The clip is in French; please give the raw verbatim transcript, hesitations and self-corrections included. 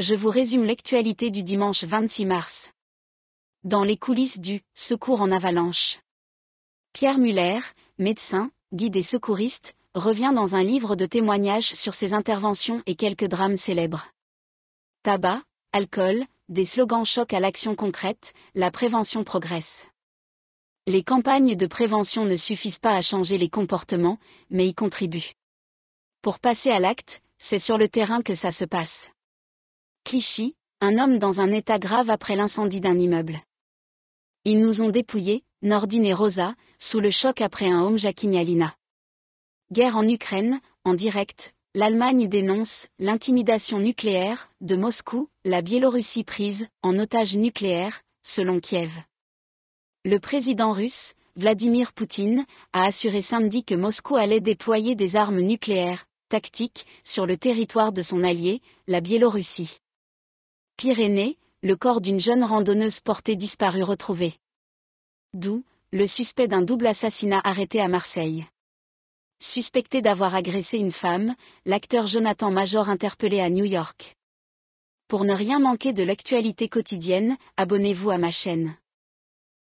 Je vous résume l'actualité du dimanche vingt-six mars. Dans les coulisses du « Secours en avalanche ». Pierre Muller, médecin, guide et secouriste, revient dans un livre de témoignages sur ses interventions et quelques drames célèbres. Tabac, alcool, des slogans chocs à l'action concrète, la prévention progresse. Les campagnes de prévention ne suffisent pas à changer les comportements, mais y contribuent. Pour passer à l'acte, c'est sur le terrain que ça se passe. Clichy, un homme dans un état grave après l'incendie d'un immeuble. Ils nous ont dépouillés, Nordine et Rosa, sous le choc après un home jacking à Lina. Guerre en Ukraine, en direct, l'Allemagne dénonce l'intimidation nucléaire de Moscou, la Biélorussie prise en otage nucléaire, selon Kiev. Le président russe, Vladimir Poutine, a assuré samedi que Moscou allait déployer des armes nucléaires, tactiques, sur le territoire de son allié, la Biélorussie. Pyrénées, le corps d'une jeune randonneuse portée disparue retrouvée. D'où, le suspect d'un double assassinat arrêté à Marseille. Suspecté d'avoir agressé une femme, l'acteur Jonathan Majors interpellé à New York. Pour ne rien manquer de l'actualité quotidienne, abonnez-vous à ma chaîne.